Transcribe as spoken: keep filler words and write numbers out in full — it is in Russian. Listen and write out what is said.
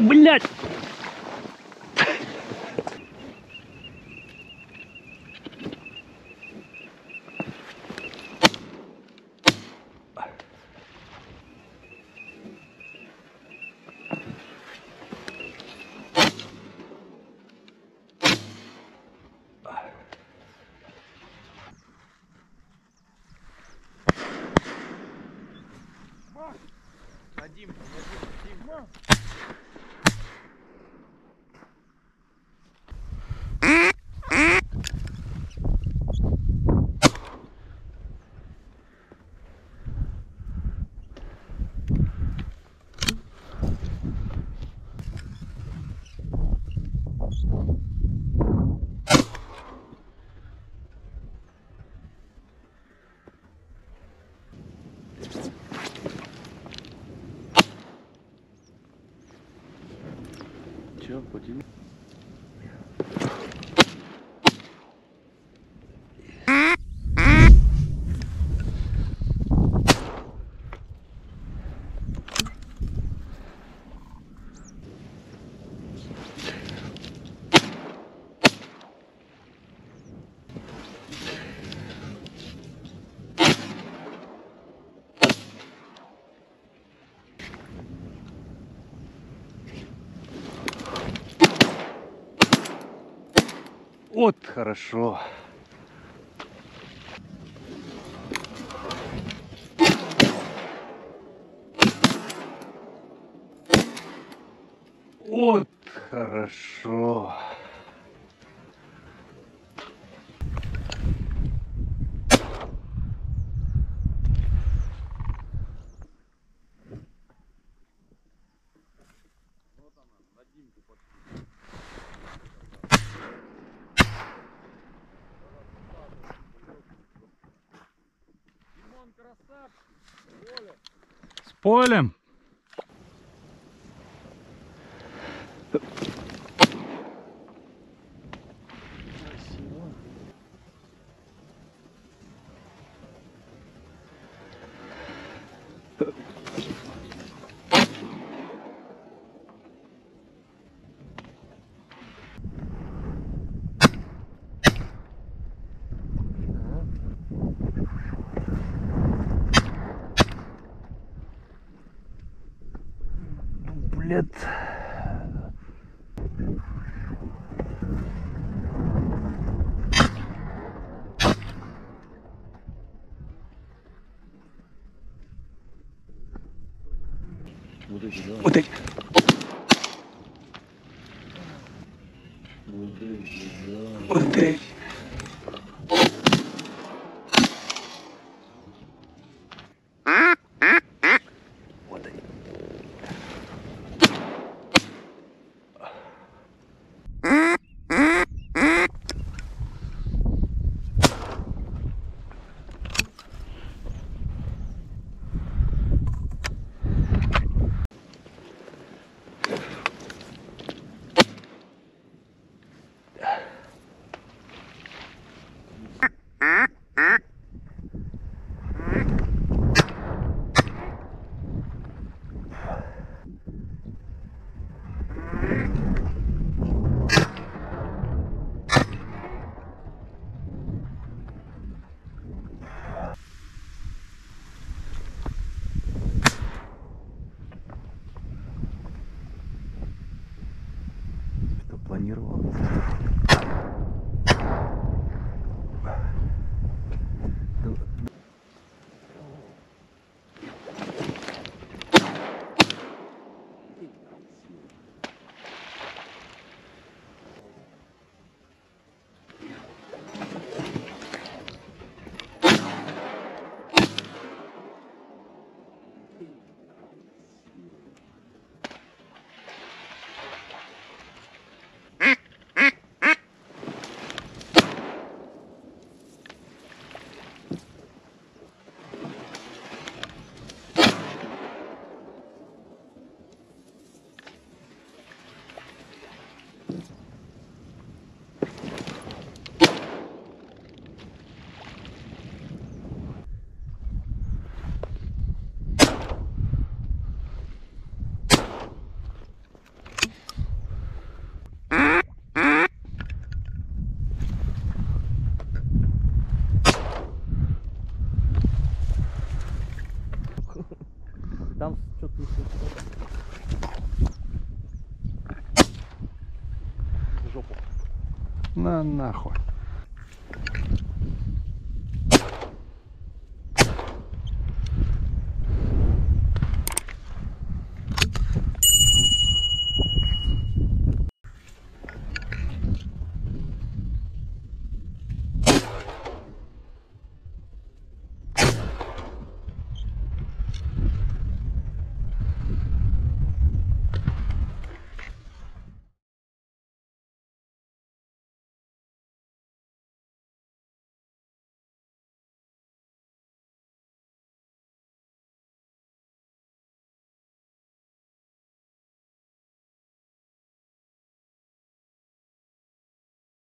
Блядь! Вадим, Вадим, Подел. Вот хорошо. Вот хорошо. Вот она, Вадимку подкинула. С полем. Лет. Вот эти, да? Вот эти. Вот эти, да. Вот эти. там что-то в жопу. На нахуй.